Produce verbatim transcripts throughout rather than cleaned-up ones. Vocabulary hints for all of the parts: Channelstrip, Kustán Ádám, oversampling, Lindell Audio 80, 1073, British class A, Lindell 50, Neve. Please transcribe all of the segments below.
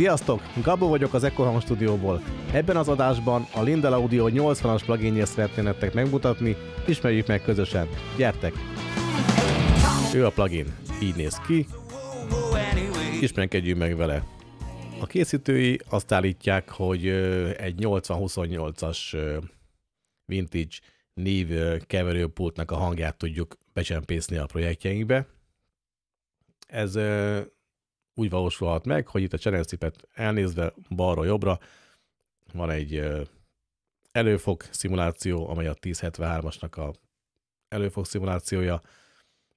Sziasztok! Gabó vagyok az Echo Hang Stúdióból. Ebben az adásban a Lindell Audio nyolcvanas pluginjét szeretném nektek megmutatni, ismerjük meg közösen. Gyertek! Ő a plugin. Így néz ki. Ismerkedjünk meg vele. A készítői azt állítják, hogy egy nyolcvan huszonnyolcas vintage Neve keverőpultnak a hangját tudjuk becsempészni a projektjeinkbe. Ez úgy valósulhat meg, hogy itt a channel-szipet elnézve balra jobbra van egy előfok szimuláció, amely a ezerhetvenhármasnak a előfok szimulációja.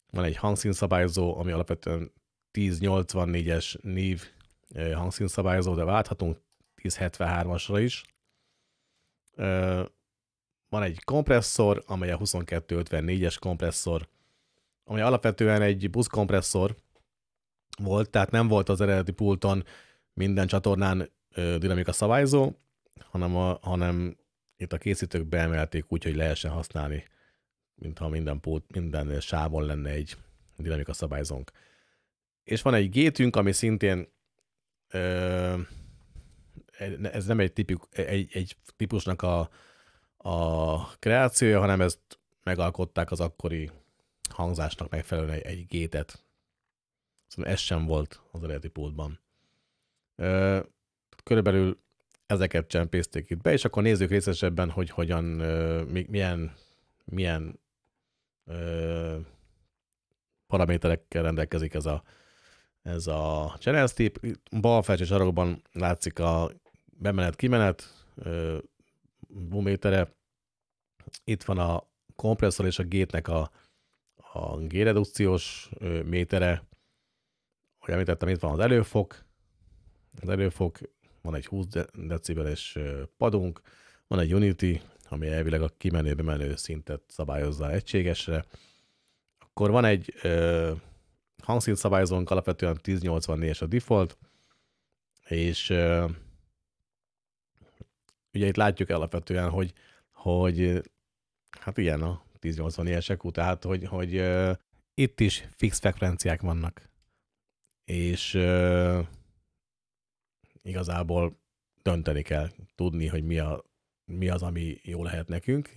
Van egy hangszínszabályozó, ami alapvetően ezernyolcvannégyes Neve hangszínszabályozó, de válthatunk ezerhetvenhármasra is. Van egy kompresszor, amely a huszonkettő ötvennégyes kompresszor, ami alapvetően egy buszkompresszor volt, tehát nem volt az eredeti pulton minden csatornán dinamika szabályzó, hanem, a, hanem itt a készítők beemelték úgy, hogy lehessen használni, mintha minden pult, minden sávon lenne egy dinamika szabályzónk. És van egy gétünk, ami szintén ö, ez nem egy, tipik, egy, egy típusnak a, a kreációja, hanem ezt megalkották az akkori hangzásnak megfelelően egy, egy gétet. Szóval ez sem volt az eredeti pultban. Körülbelül ezeket csempészték itt be, és akkor nézzük részesebben, hogy hogyan, milyen, milyen paraméterekkel rendelkezik ez a, ez a channel strip. Bal felső sarokban látszik a bemenet-kimenet boométere. Itt van a kompresszor és a gate-nek a, a G-redukciós métere. Ahogy említettem, itt van az előfok, az előfok, van egy húsz decibeles padunk, van egy Unity, ami elvileg a kimenő-bemenő szintet szabályozza egységesre. Akkor van egy ö, hangszint szabályozónk, alapvetően ezernyolcvannégyes a default, és ö, ugye itt látjuk alapvetően, hogy, hogy hát ilyen a ezernyolcvannégyesek, tehát hogy, hogy ö, itt is fix frekvenciák vannak. És euh, igazából dönteni kell, tudni, hogy mi, a, mi az, ami jó lehet nekünk.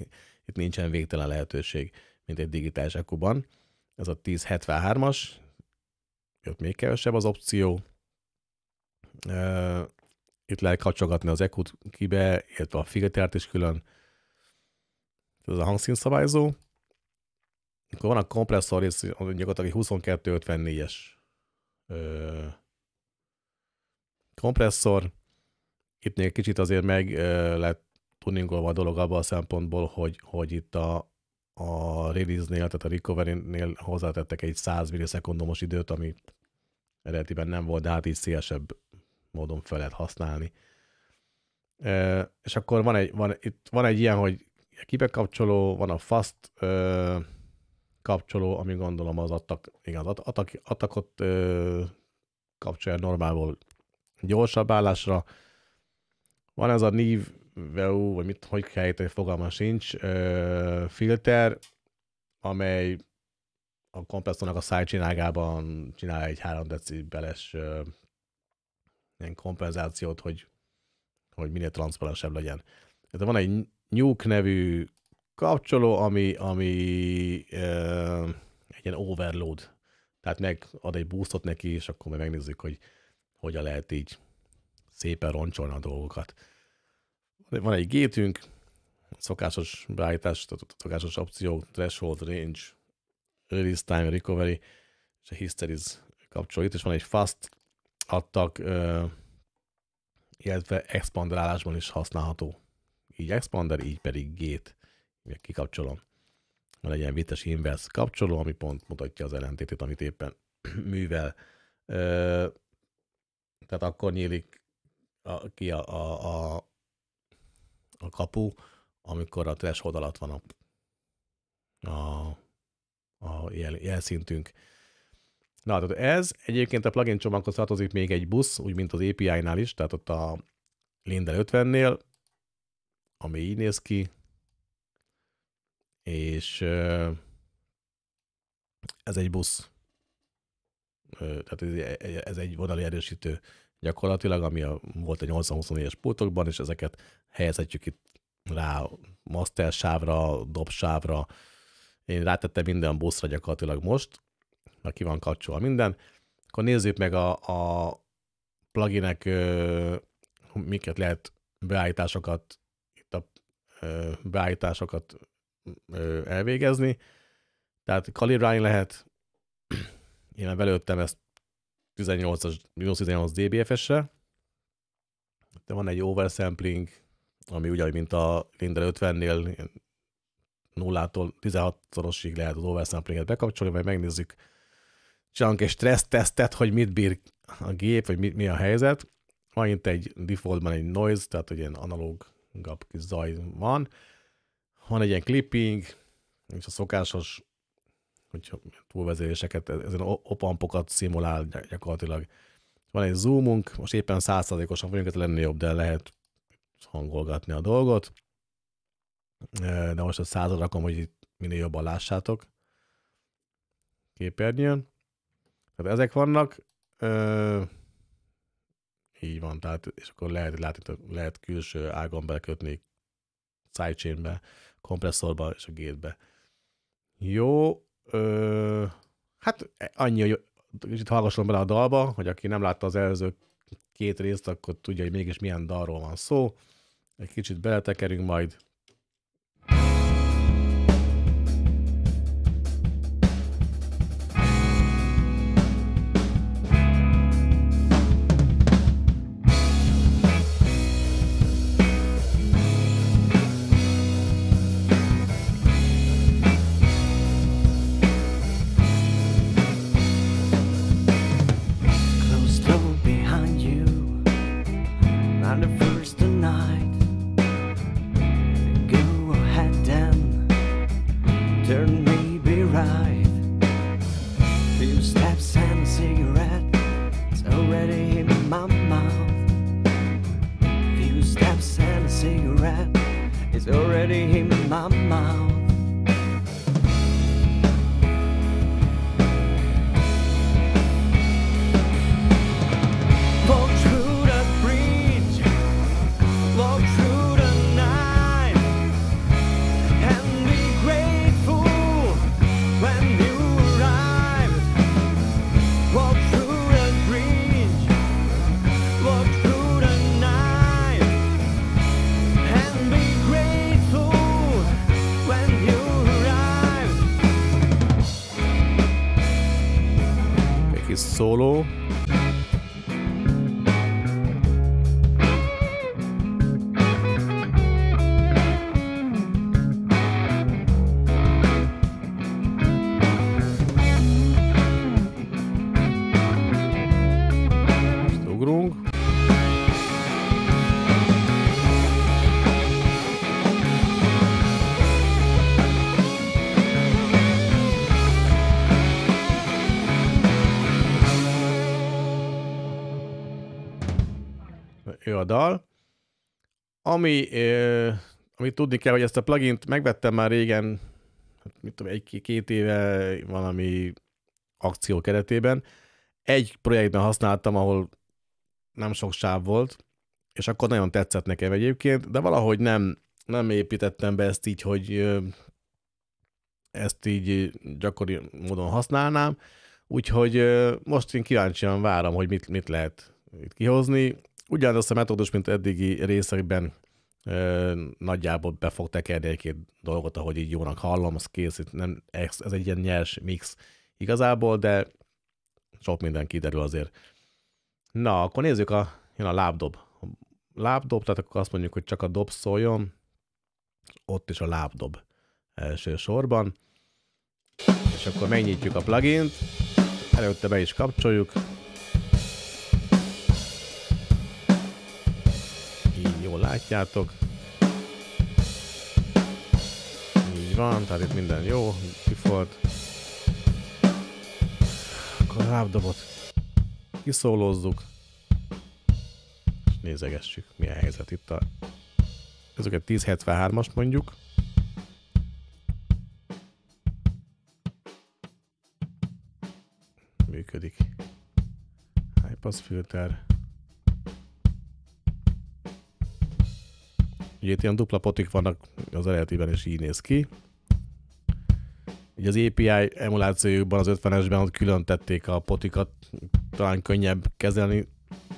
Itt nincsen végtelen lehetőség, mint egy digitális Echo-ban. Ez a ezerhetvenhármas, ott még kevesebb az opció. Uh, itt lehet kacsogatni az Echo-t kibe, illetve a filtert is külön. Ez a hangszínszabályzó. Akkor van a kompresszor rész, gyakorlatilag huszonkettő ötvennégyes Ö, kompresszor. Itt még kicsit azért meg ö, lett tuningolva a dolog abban a szempontból, hogy, hogy itt a, a release-nél, tehát a recovery-nél hozzátettek egy száz millisekundumos időt, ami eredetiben nem volt, de hát így szélesebb módon fel lehet használni. Ö, és akkor van egy, van, itt van egy ilyen, hogy kibekapcsoló, van a fast ö, kapcsoló, ami gondolom az attak, igen, az attak, attakot ö, kapcsolja normálból gyorsabb állásra. Van ez a Neve, vagy mit, hogy kell ejteni, fogalma sincs, ö, filter, amely a kompresszornak a szájcsinágában csinál egy három decibeles ö, ilyen kompenzációt, hogy, hogy minél transzparensebb legyen. Tehát van egy Nuke nevű kapcsoló, ami, ami uh, egy ilyen overload, tehát megad egy boostot neki, és akkor majd megnézzük, hogy hogyan lehet így szépen roncsolni a dolgokat. Van egy gétünk, szokásos beállítás, szokásos opció, threshold, range, release time, recovery, és a hysteris kapcsoló itt, és van egy fast adtak, uh, illetve expanderálásban is használható. Így expander, így pedig gate. Kikapcsolom. Van egy ilyen vites inverse kapcsoló, ami pont mutatja az ellentétét, amit éppen művel. Ö, tehát akkor nyílik a, ki a, a, a, a kapu, amikor a threshold alatt van a, a, a jel, jelszintünk. Na, tehát ez egyébként a plugin csomaghoz tartozik még egy busz, úgy mint az á pé i-nál is, tehát ott a Lindell ötvennél, ami így néz ki, és ez egy busz, tehát ez egy vonali erősítő gyakorlatilag, ami a, volt a nyolcvan huszonnégyes pultokban, és ezeket helyezhetjük itt rá master sávra, dob sávra. Én rátettem minden buszra gyakorlatilag most, mert ki van kapcsolva minden. Akkor nézzük meg a, a pluginek ö, miket lehet beállításokat, itt a ö, beállításokat ö, elvégezni. Tehát kalibrálni lehet, én belőttem ezt tizennyolcas, mínusz tizennyolc dé bé ef es-re. De van egy oversampling, ami ugyanúgy, mint a Lindell ötvennél nullától tizenhatszorosig lehet az oversamplinget bekapcsolni, majd megnézzük csak egy stressz tesztet, hogy mit bír a gép, vagy mi, mi a helyzet. Megint egy defaultban egy noise, tehát egy ilyen analógabb kis zaj van. Van egy ilyen clipping, és a szokásos, hogy túlvezéréseket, ezen opampokat szimulál gyakorlatilag. Van egy zoomunk, most éppen száz százalékosan vagyunk, ez lenne jobb, de lehet hangolgatni a dolgot. De most a százra rakom, hogy itt minél jobban lássátok képernyőn. Tehát ezek vannak. Ö, így van, tehát, és akkor lehet látni, lehet külső ágon belekötni sidechainbe, kompresszorba és a gate-be. Jó, ö, hát annyi, hogy kicsit hallgasson bele a dalba, hogy aki nem látta az előző két részt, akkor tudja, hogy mégis milyen dalról van szó. Egy kicsit beletekerünk majd. Solo. A dal. Ami, eh, amit tudni kell, hogy ezt a plugint megvettem már régen, mit tudom, egy-két éve valami akció keretében. Egy projektben használtam, ahol nem sok sáv volt, és akkor nagyon tetszett nekem egyébként, de valahogy nem, nem építettem be ezt így, hogy eh, ezt így gyakori módon használnám, úgyhogy eh, most én kíváncsian várom, hogy mit, mit lehet itt kihozni. Ugyanazt a metódus, mint eddigi részekben ö, nagyjából be fog tekerni egy-két dolgot, ahogy így jónak hallom, az kész, nem, ez egy ilyen nyers mix igazából, de sok minden kiderül azért. Na, akkor nézzük, a, jön a lábdob. A lábdob, tehát akkor azt mondjuk, hogy csak a dob szóljon, ott is a lábdob első sorban. És akkor megnyitjuk a plugint, előtte be is kapcsoljuk. Látjátok. Így van, tehát itt minden jó, default. Akkor a lábdobot kiszólózzuk, és nézegessük, milyen helyzet itt a... Ezeket tíz hetvenhármast mondjuk. Működik. High pass filter. Ugye itt ilyen dupla potik vannak, az eredetiben is így néz ki. Ugye az á pé i emulációjukban az ötvenesben ott külön tették a potikat, talán könnyebb kezelni,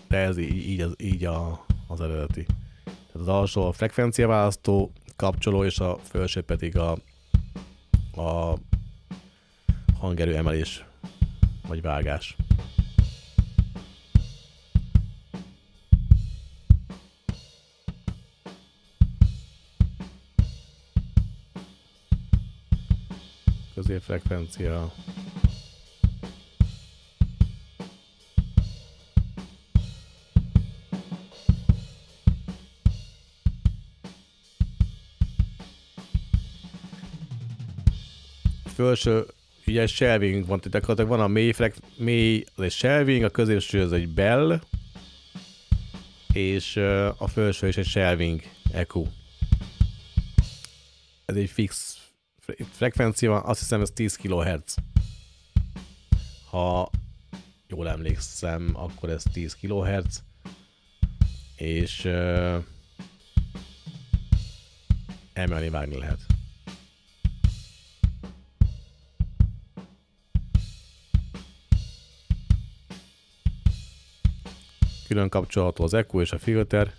de ez így, így, így a, az eredeti. Tehát az alsó a frekvenciaválasztó, kapcsoló, és a felső pedig a, a hangerő emelés vagy vágás. Középfrekvencia. Felső, ugye egy shelving van, tehát van a mély, mély az egy shelving, a középső az egy bell, és a felső is egy shelving echo. Ez egy fix frekvencia van, azt hiszem ez tíz kilohertz. Ha jól emlékszem, akkor ez tíz kilohertz, és uh, emelni, vágni lehet. Külön kapcsolható az echo és a filter.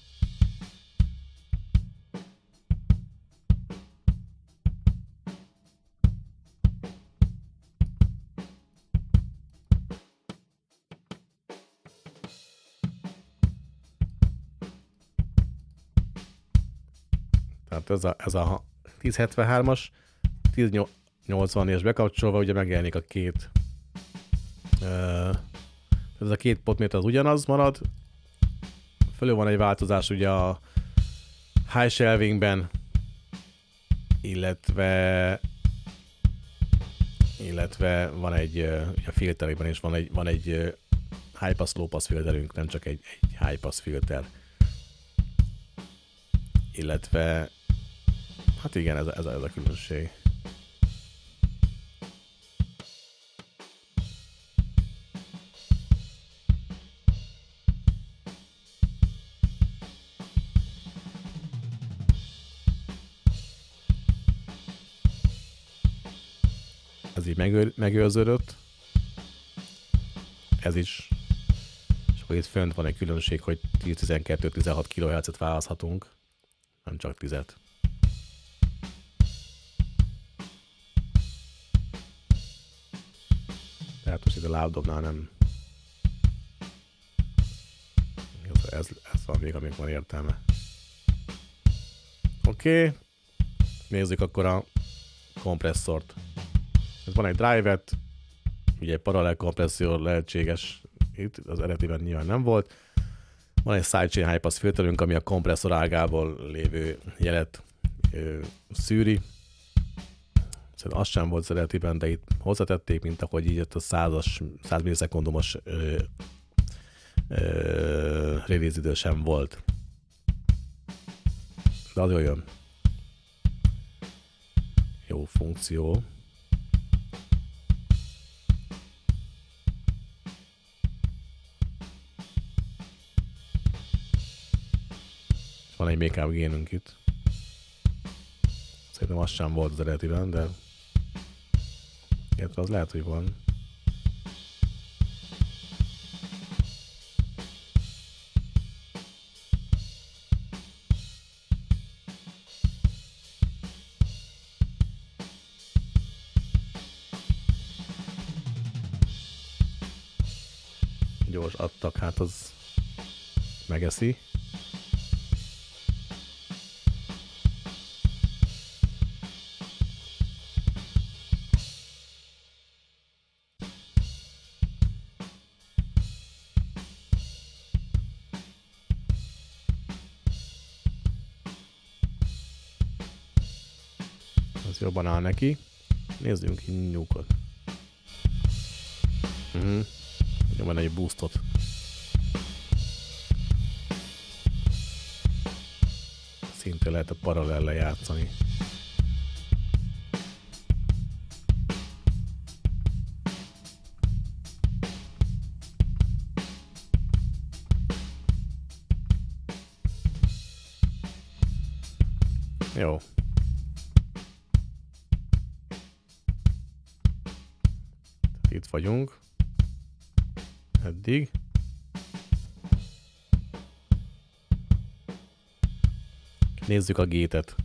Tehát ez a, ez a ezerhetvenhármas, ezernyolcvan-es bekapcsolva ugye megjelenik a két. Ez a két potméter az ugyanaz marad. Fölül van egy változás ugye a high shelvingben, illetve illetve van egy a filterben is van egy, van egy high pass low pass filterünk, nem csak egy, egy high pass filter. Illetve hát igen, ez a, ez a, ez a különbség. Ez így megő, megőrződött. Ez is. És akkor itt fönt van egy különbség, hogy tíz, tizenkettő, tizenhat kilohertzet választhatunk. Nem csak tízet. Tehát most itt a lábdobnál nem. Ez, ez van még, amik van értelme. Oké. Okay. Nézzük akkor a kompresszort. Van egy drive-et, ugye egy paralel kompresszió lehetséges, itt az eredetiben nyilván nem volt. Van egy sidechain high pass filterünk, ami a kompresszor ágából lévő jelet ö, szűri. Szerintem az sem volt az eredetiben, de itt hozzátették, mint ahogy így a száz millisekundumos release idő sem volt. De az jól jön. Jó funkció. Van egy make-up génünk itt. Szerintem az sem volt az eredetiben, de... illetve az lehet, hogy van. Gyors adtak, hát az megeszi. Jobban áll neki. Nézzünk ki nyúkot. Uh-huh. Jobban egy boostot. Szintén lehet a paralellel játszani. Jó. Itt vagyunk. Eddig. Nézzük a gétet.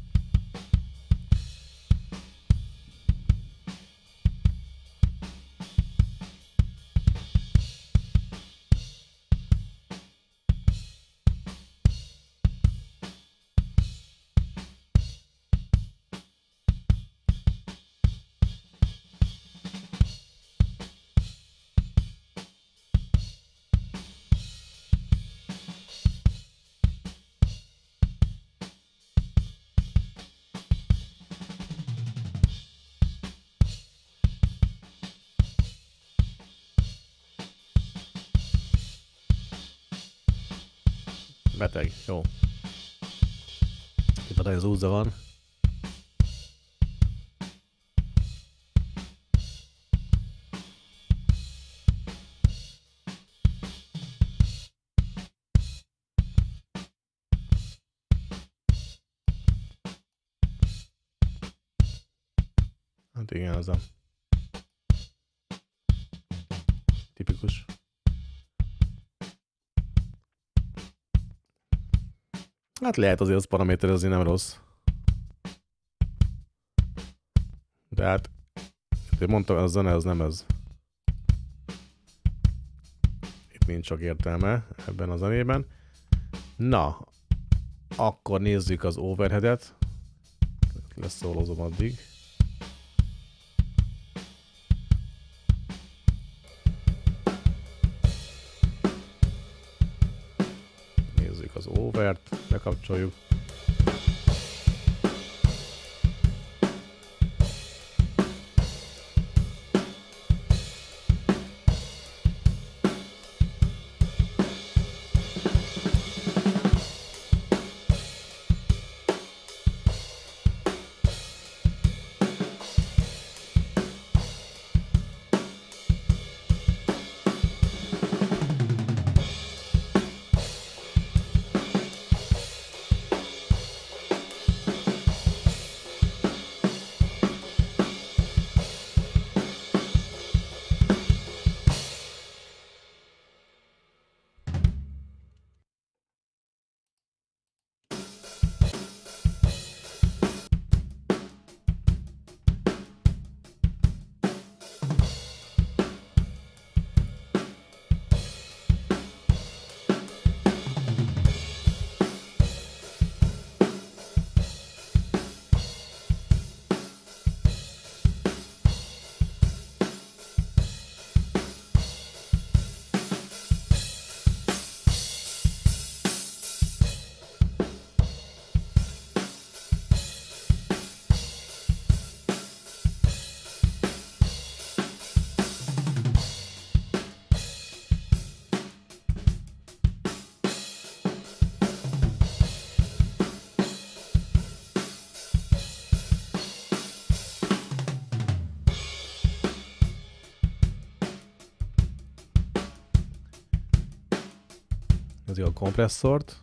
Beteg, jó. Itt a zúzza van. Hát igen, az a tipikus. Hát lehet azért az paraméter, azért nem rossz. De hát, mondtam, a zene az nem ez. Itt nincs sok értelme ebben a zenében. Na, akkor nézzük az overheadet. Leszólozom addig. Nézzük az overt. Lekapcsoljuk. A kompresszort.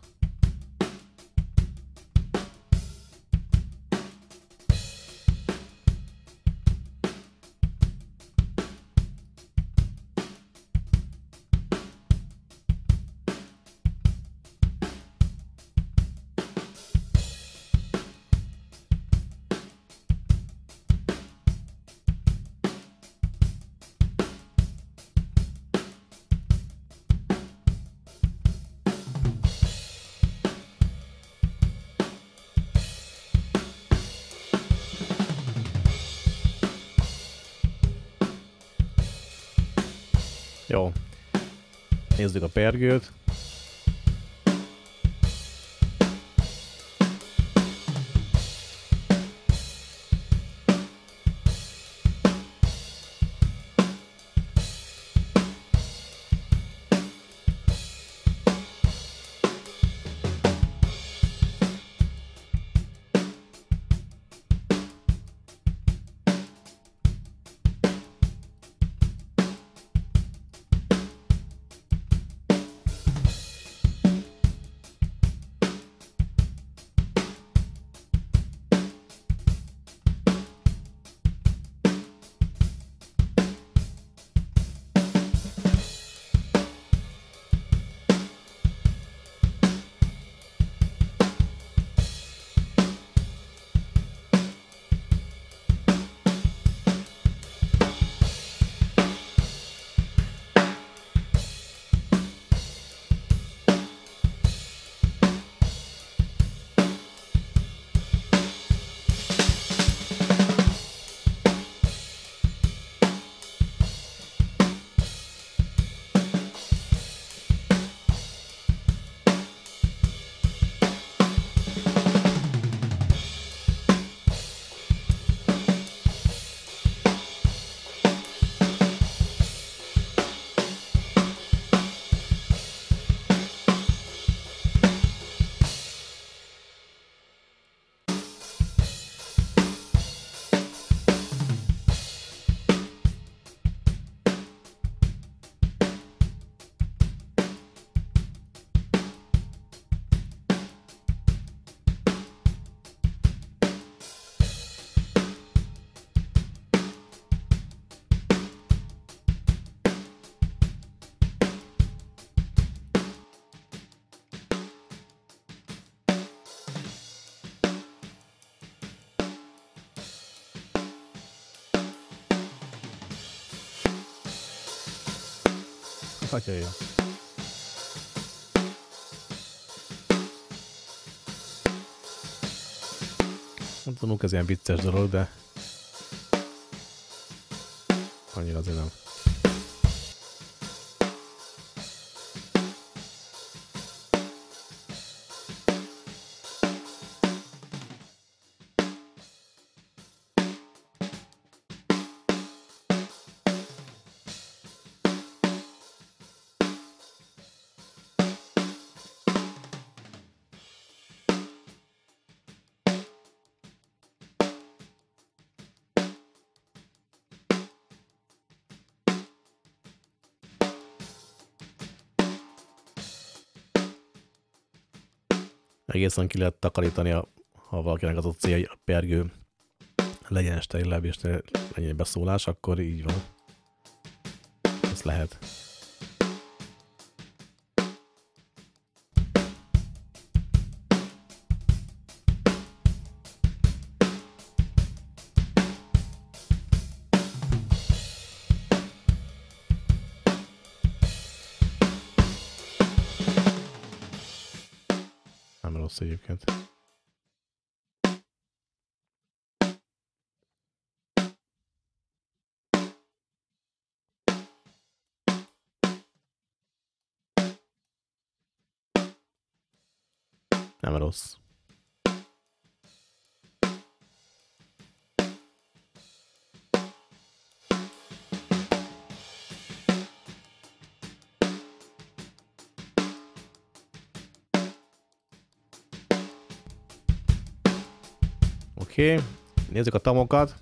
Jó, nézzük a pergőt. Atyaja. Mondtanunk, ez ilyen vicces dolog, de annyira azért nem. Egészen ki lehet takarítani, ha valakinek az a célja, hogy a pergő legyen sterilebb és legyen beszólás, akkor így van. Ez lehet. Egyébként. Nem rossz. Oké, okay. Nézzük a tamokat.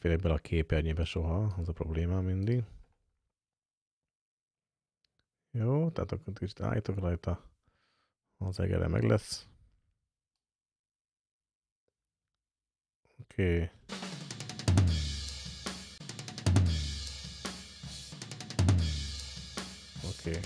Ebben a képernyőbe soha, az a problémám mindig. Jó, tehát akkor kicsit állítok rajta, az egere meg lesz. Oké. Okay. Oké. Okay.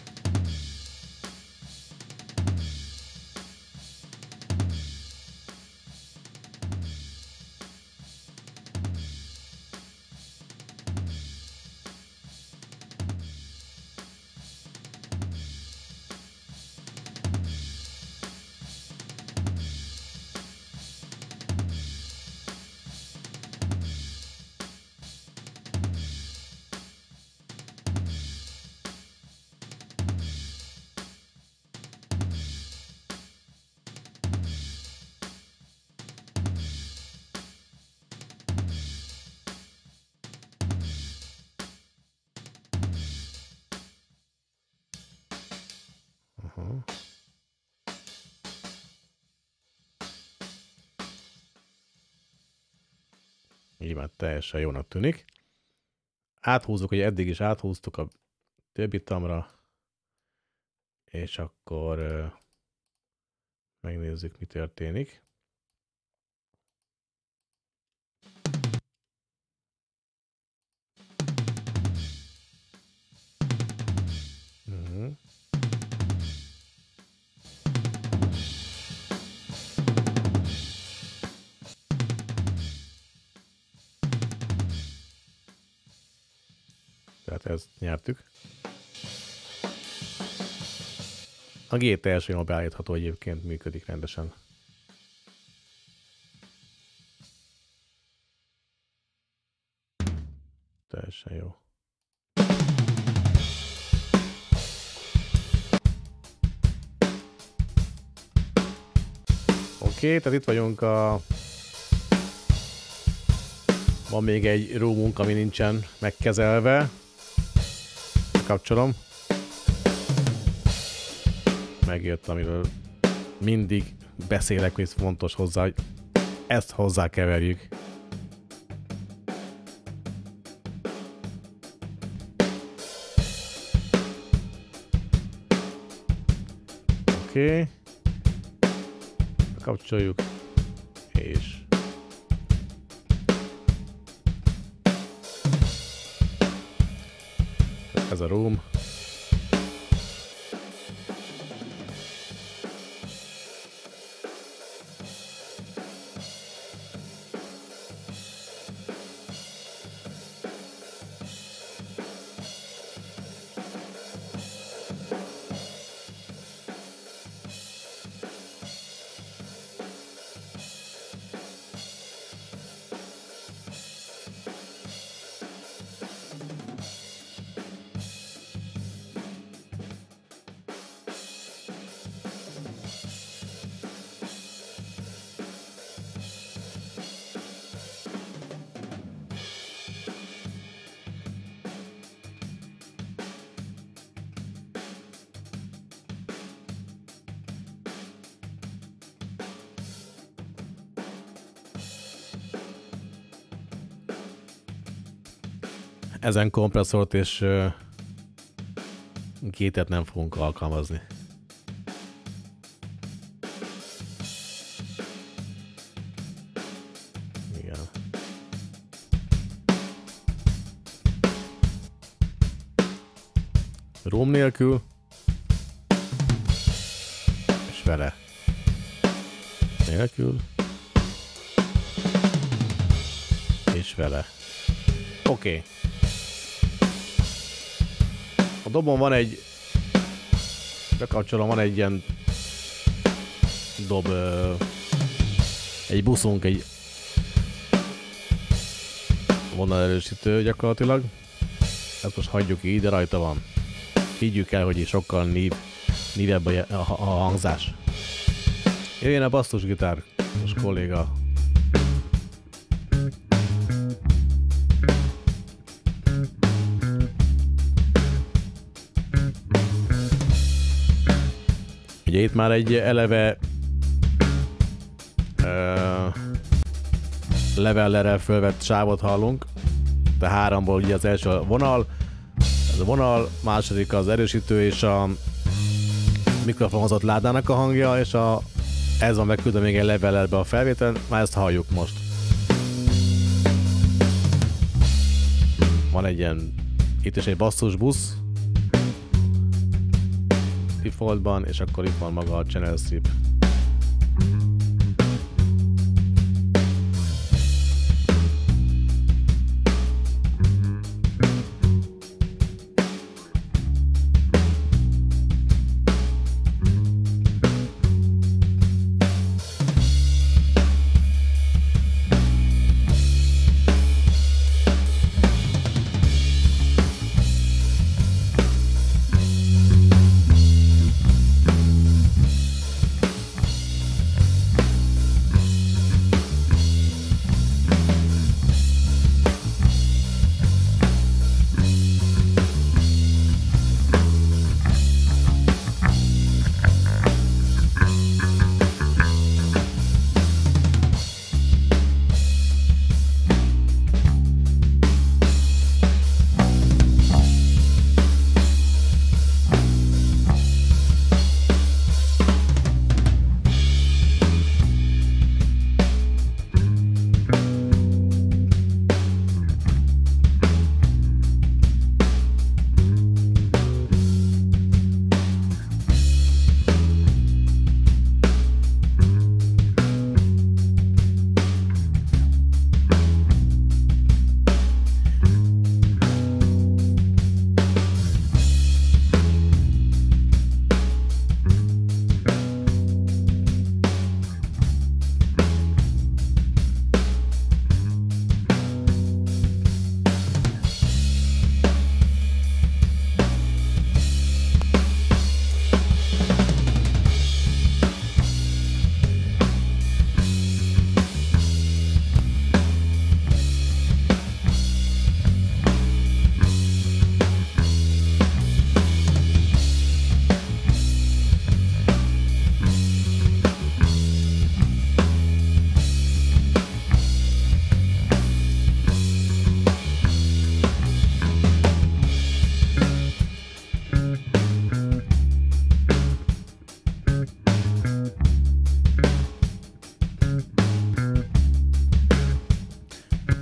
Így már teljesen jónak tűnik. Áthúzzuk, ugye eddig is áthúztuk a többi tamra, és akkor euh, megnézzük, mi történik. Uh-huh. Tehát ezt nyertük. A gép elsőjel beállítható, egyébként működik rendesen. Teljesen jó. Oké, tehát itt vagyunk a... Van még egy roomunk, ami nincsen megkezelve. Kapcsolom. Megjött, amiről mindig beszélek, hogy fontos hozzá, hogy ezt hozzá keverjük. Oké. Okay. Kapcsoljuk. És... ez a room. Ezen kompresszort és uh, gétet nem fogunk alkalmazni. Igen. Room nélkül és vele nélkül és vele. Oké. Okay. A dobon van egy, bekapcsolom, van egy ilyen dob, egy buszunk, egy vonalerősítő gyakorlatilag. Ezt most hagyjuk így, de rajta van. Higgyük el, hogy sokkal nív, nívebb a, a, a hangzás. Jöjjön a basszusgitár, most kolléga. Ugye itt már egy eleve uh, levellerrel fölvett sávot hallunk, de háromból ugye az első a vonal, ez a vonal, második az erősítő és a mikrofonhozott ládának a hangja, és a, ez van megküldve még egy levellerbe a felvételen, már ezt halljuk most. Van egy ilyen, itt is egy basszus busz, defaultban, és akkor itt van maga a channel strip.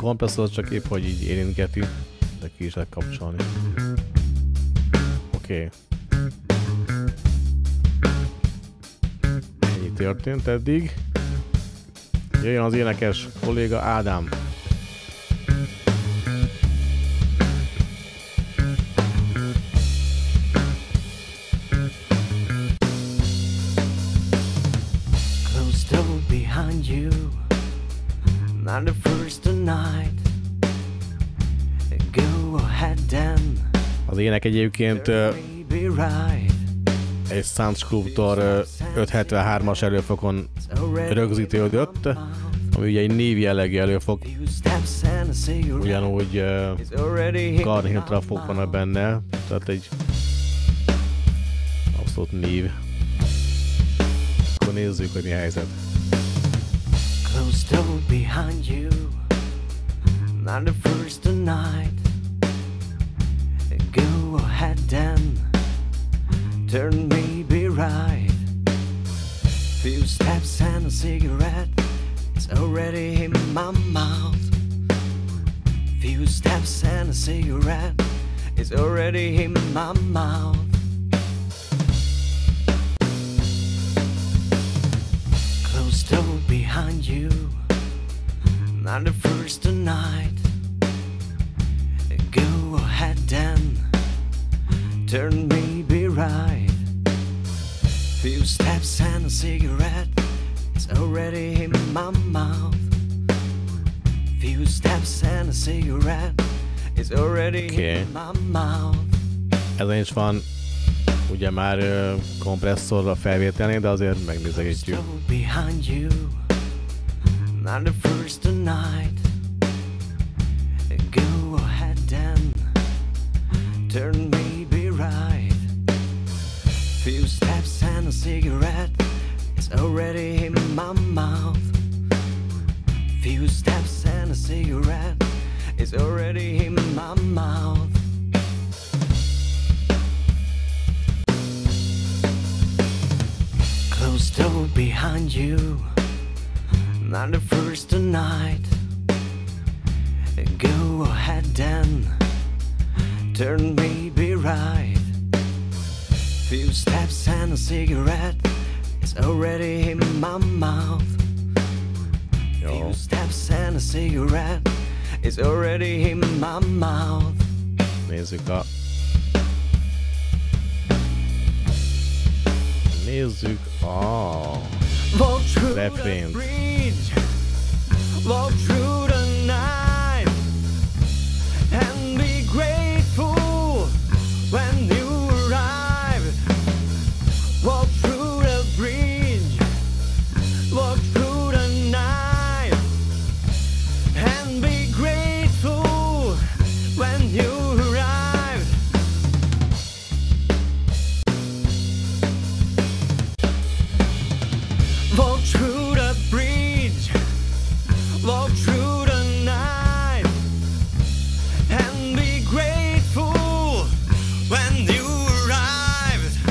kompresszor csak épp, hogy így érintgeti, de ki is lehet kapcsolni. Oké. Ennyi történt eddig. Jöjjön az énekes kolléga Ádám. Not the first night. Go ahead then. Az ének egyébként uh, egy SoundSculptor uh, ötszázhetvenhármas előfokon rögzítődött, ami ugye egy név jellegű előfok, ugyanúgy uh, karhintrafok van benne, tehát egy abszolút név. Akkor nézzük, hogy mi helyzet. Still behind you, not the first night. Go ahead then, turn maybe right. Few steps and a cigarette, it's already in my mouth. Few steps and a cigarette, it's already in my mouth. Close door behind you. Not the first night. Go ahead then, turn maybe right. Few steps and a cigarette, it's already in my mouth. Few steps and a cigarette, it's already okay. In my mouth. Ezen is van ugye már uh, kompresszorra felvételnél, de azért megnézegetjük. Not the first night. Go ahead then, turn maybe right. Few steps and a cigarette, it's already in my mouth. Few steps and a cigarette, it's already in my mouth. Close door behind you. Not the first night. Go ahead then, turn maybe right. Few steps and a cigarette, it's already in my mouth. Few steps and a cigarette, it's already in my mouth. Nézzük a... Nézzük a... Refrént. Walk through the night and be grateful when you arrive. Walk through the bridge, walk through the night and be grateful when you arrive. Walk through the bridge, walk through the night and be grateful when you arrive.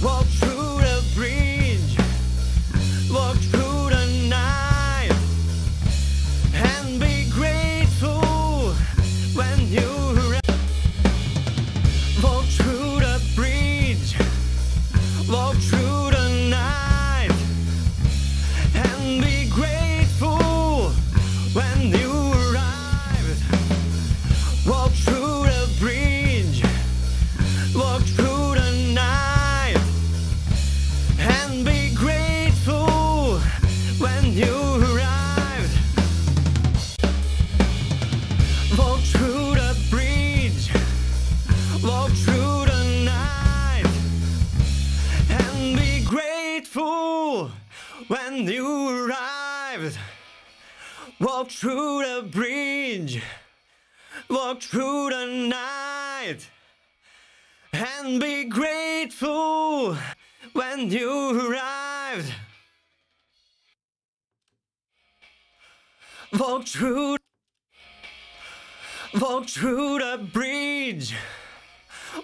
Walk through the bridge, walk through the night and be grateful when you arrive. Walk through the bridge, walk through the night and be grateful when you arrive. Walk through the bridge, walk through the night and be grateful when you arrive. Walk through the bridge, walk through the night and be grateful when you arrive. Walk through the bridge, walk through the night and be grateful when you arrived. Walk through, walk through the bridge,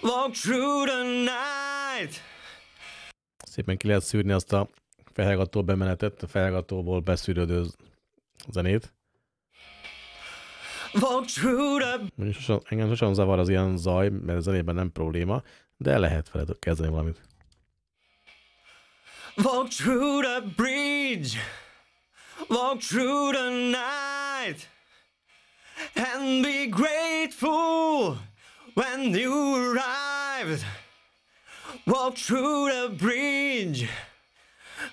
walk through the night. Szépen ki lehet szűrni azt a felhallgató bemenetet, a felhallgatóból beszűrődő zenét. Mondjuk engem sosem zavar az ilyen zaj, mert zenében nem probléma, de lehet vele kezdeni valamit. Walk through the bridge, walk through the night, and be grateful when you arrived. Walk through the bridge,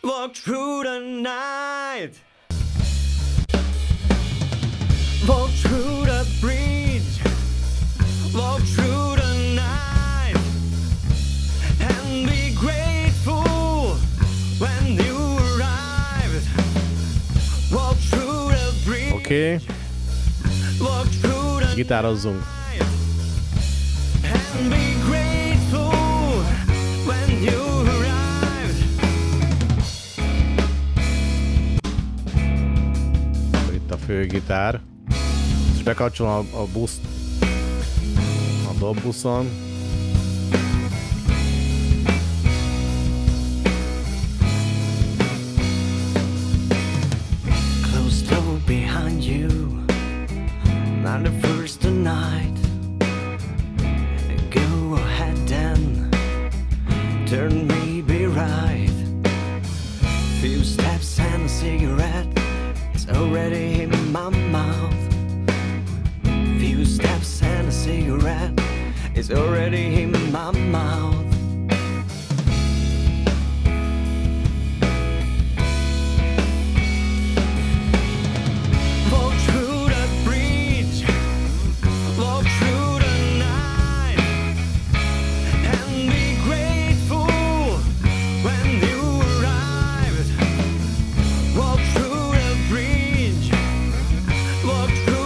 walk through the night. Walk through the bridge, walk through the night, and be grateful when you arrived. Walk through the bridge. Okay. Walk through the gitározzunk. And be grateful when you arrived. Itt a főgitár. Bekapcsolom a, a buszt a dobbuszon. Close door behind you, not the first tonight. Go ahead then, turn maybe right. Few steps and a cigarette is already in my mouth. Few steps and a cigarette is already in my mouth. Walk through the bridge, walk through the night, and be grateful when you arrived. Walk through the bridge, walk through.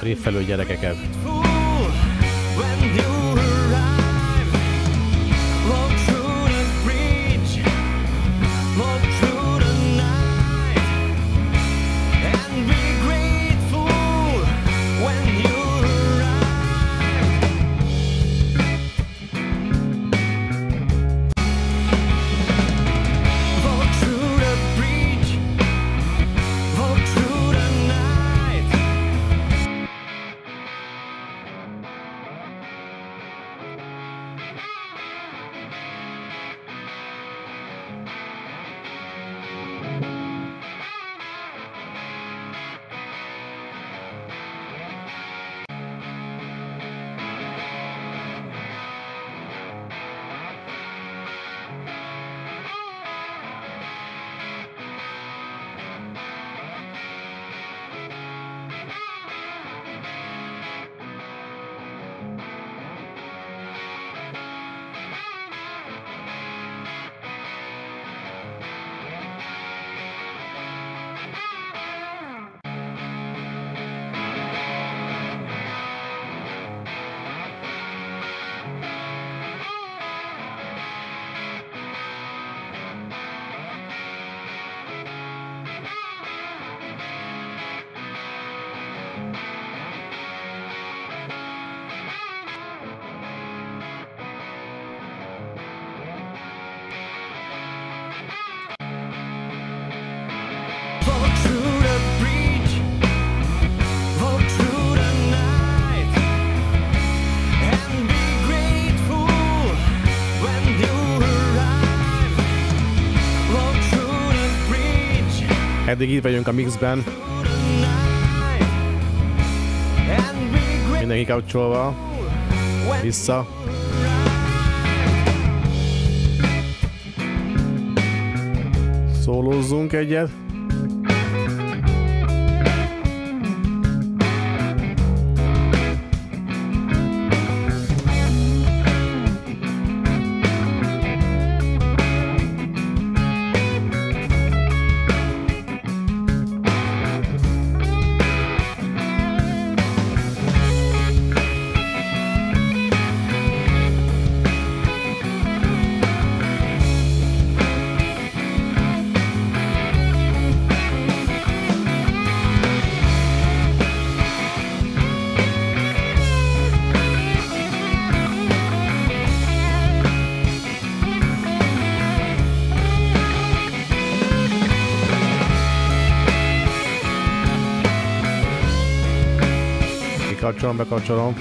A riffelő gyerekeket. Eddig itt vagyunk a mixben. Mindenki kapcsolva. Vissza. Szólózzunk egyet. Bekapcsolom, bekapcsolom.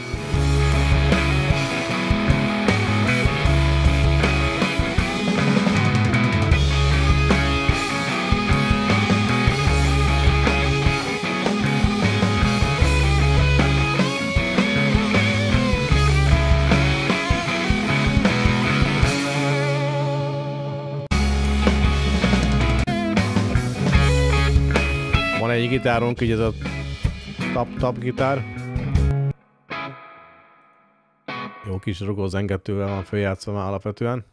Van egy gitárunk, így ez a tap-tap gitár. Jó kis rugó zengetővel van feljátszva már alapvetően.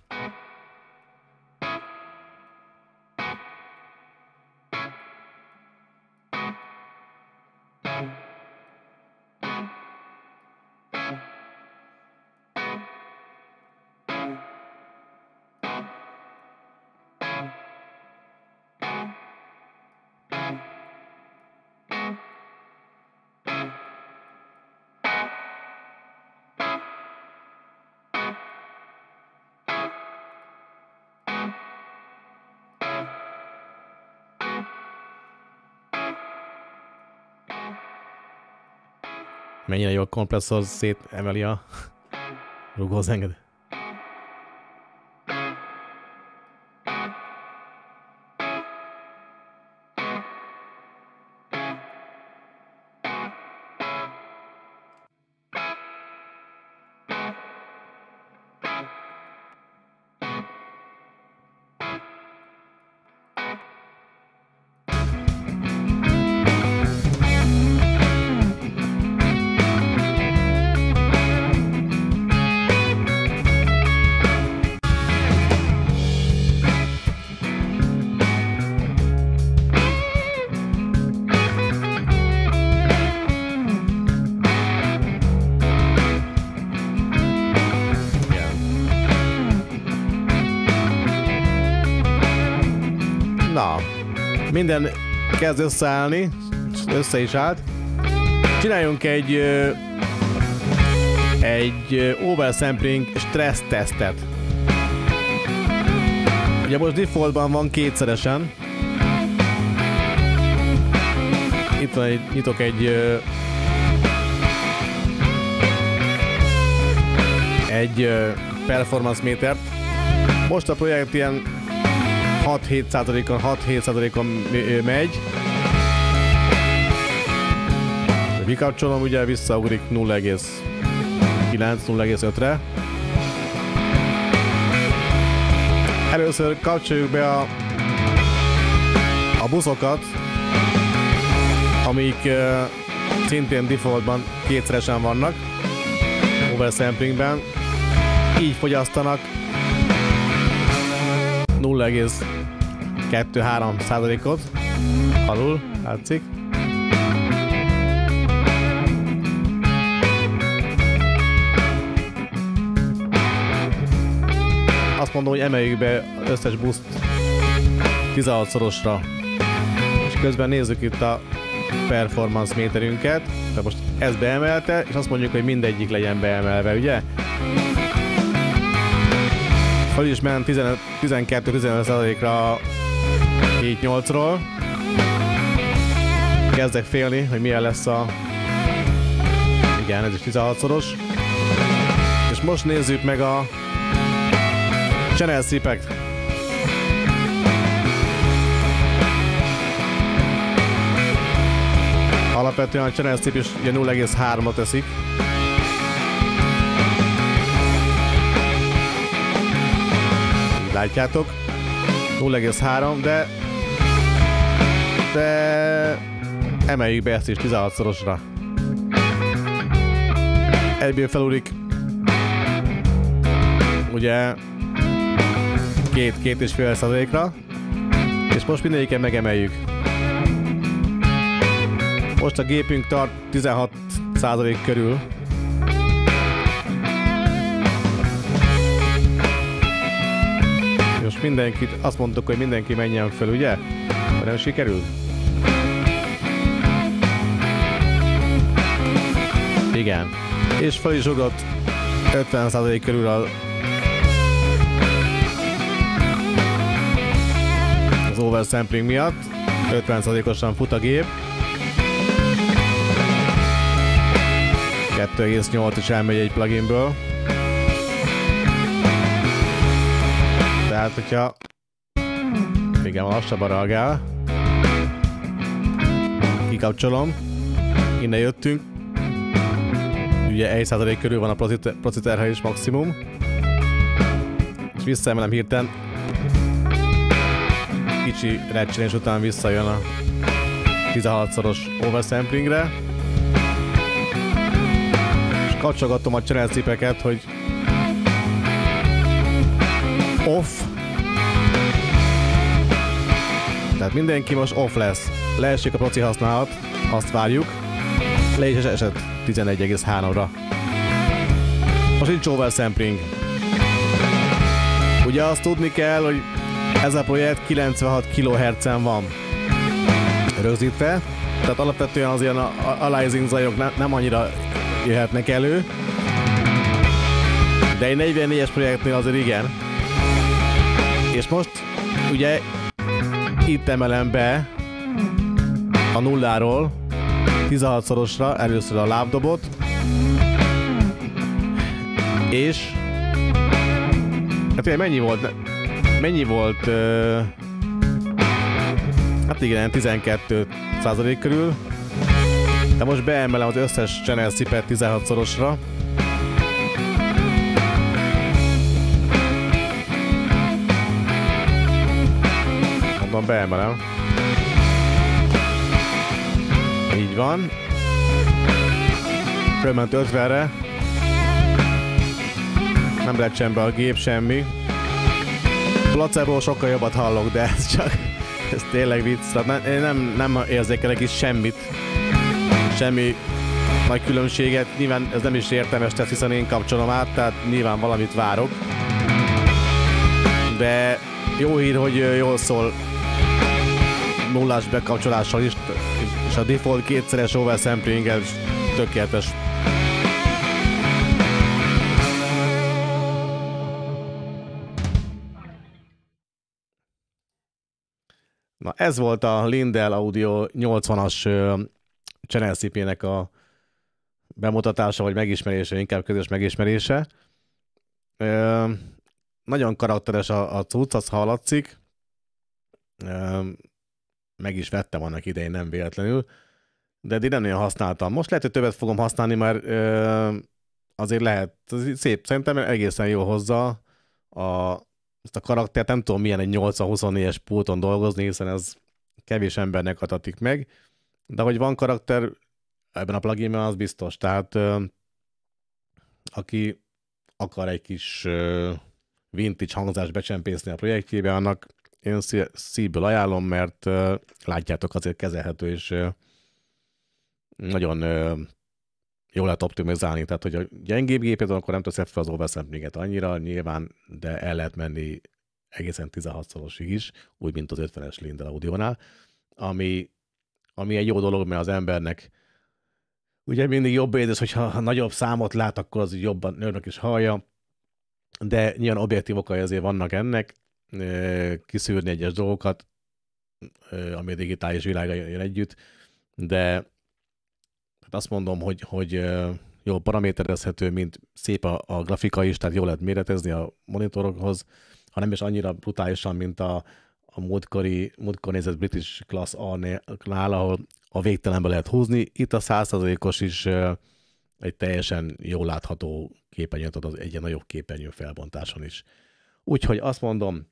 Mennyire jó a kompresszor szétemeli a rugózenget. Minden kezd összeállni, össze is állt. Csináljunk egy egy oversampling stressz tesztet. Ugye most defaultban van kétszeresen. Itt van egy, nyitok egy egy performance métert. Most a projekt ilyen hat-hét százalékon, hat-hét százalékon megy. Kikapcsolom, ugye visszaugrik nulla egész kilenc, nulla egész öt-re. Először kapcsoljuk be a, a buszokat, amik uh, szintén defaultban kétszeresen vannak, oversamplingben. Így fogyasztanak nulla egész kettő-három százalékot alul, látszik. Azt mondom, hogy emeljük be összes buszt tizenhatszorosra. És közben nézzük itt a performance méterünket. De most ez beemelte, és azt mondjuk, hogy mindegyik legyen beemelve, ugye? Hogy is ment tizenkettő-tizenöt százalékra hét-nyolcról. Kezdek félni, hogy milyen lesz a... Igen, ez is tizenhatszoros. És most nézzük meg a channel stripet. Alapvetően a channel strip is ugye nulla egész hármat teszik. Így látjátok. nulla egész három, de... de... emeljük be ezt is tizenhatszorosra. Egyből felúrik. Ugye... két-két és fél százalékra. És most mindegyiket megemeljük. Most a gépünk tart tizenhat százalék körül. Most mindenkit, azt mondtuk, hogy mindenki menjen föl, ugye? Nem sikerül? Igen. És fel is ugrott ötven százalék körül a az oversampling miatt, ötven százalékosan fut a gép. kettő egész nyolc is elmegy egy pluginből. Tehát, hogyha... igen, lassabban reagál. Kikapcsolom. Innen jöttünk. Ugye egy százalék körül van a prociterhez is maximum. És visszaemelem hirtelen. Kicsi recsenés után visszajön a tizenhatszoros oversamplingre. És kapcsolgatom a channel stripeket, hogy off. Tehát mindenki most off lesz. Leesik a proci használat, azt várjuk. Le is esett tizenegy egész háromra. Most nincs oversampling. Ugye azt tudni kell, hogy ez a projekt kilencvenhat kilohertzen van rögzítve, tehát alapvetően az ilyen aliasing zajok ne, nem annyira jöhetnek elő, de egy negyvennégyes projektnél azért igen. És most ugye itt emelem be a nulláról tizenhatszorosra először a lábdobot, és hát ugye mennyi volt? Mennyi volt? Uh, hát igen, tizenkét százalék körül. De most beemelem az összes channel stripet tizenhatszorosra. Mondom, beemelem. Így van. Fölment ötvenre. Nem recsen be a gép, semmi. Placebo sokkal jobbat hallok, de ez csak, ez tényleg vicc, tehát én nem, nem érzékelek is semmit, semmi nagy különbséget, nyilván ez nem is értelmes tesz, hiszen én kapcsolom át, tehát nyilván valamit várok. De jó hír, hogy jól szól nullás bekapcsolással is, és a default kétszeres oversamplinggel tökéletes. Na, ez volt a Lindell Audio nyolcvanas channel stripjének a bemutatása, vagy megismerése, inkább közös megismerése. Ö, nagyon karakteres a, a cucc, az hallatszik. Ö, meg is vettem annak idején, nem véletlenül. De eddig nem nagyon használtam. Most lehet, hogy többet fogom használni, mert ö, azért lehet. Szép, szerintem egészen jól hozza a... ezt a karaktert, nem tudom milyen egy nyolcvan huszonnégyes pulton dolgozni, hiszen ez kevés embernek adatik meg, de hogy van karakter ebben a pluginben, az biztos. Tehát ö, aki akar egy kis ö, vintage hangzást becsempészni a projektjébe, annak én szívből ajánlom, mert ö, látjátok, azért kezelhető, és ö, nagyon ö, jól lehet optimizálni, tehát hogy a gyengébb gépet, akkor nem teszed fel az oversamplinget annyira, nyilván, de el lehet menni egészen tizenhatszorosig is, úgy, mint az ötvenes Lindell Audio-nál, ami, ami egy jó dolog, mert az embernek ugye mindig jobb érzés, hogyha nagyobb számot lát, akkor az jobban önök is hallja, de nyilván objektív okai azért vannak ennek, kiszűrni egyes dolgokat, ami a digitális világa jön együtt, de hát azt mondom, hogy, hogy jól paraméterezhető, mint szép a, a grafika is, tehát jól lehet méretezni a monitorokhoz, ha nem is annyira brutálisan, mint a, a múltkori, múltkor nézett British class A-nál, ahol a végtelenbe lehet húzni. Itt a száz százalékos is egy teljesen jól látható képernyőt ad az egy nagyobb képernyő felbontáson is. Úgyhogy azt mondom,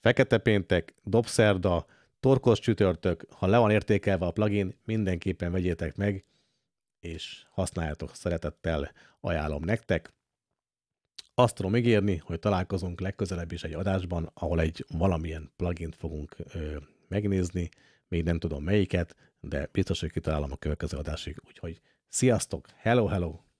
fekete péntek, dobszerda, torkos csütörtök, ha le van értékelve a plugin, mindenképpen vegyétek meg, és használjátok, szeretettel ajánlom nektek. Azt tudom ígérni, hogy találkozunk legközelebb is egy adásban, ahol egy valamilyen plugint fogunk ö, megnézni, még nem tudom melyiket, de biztos, hogy kitalálom a következő adásig. Úgyhogy sziasztok, hello, hello!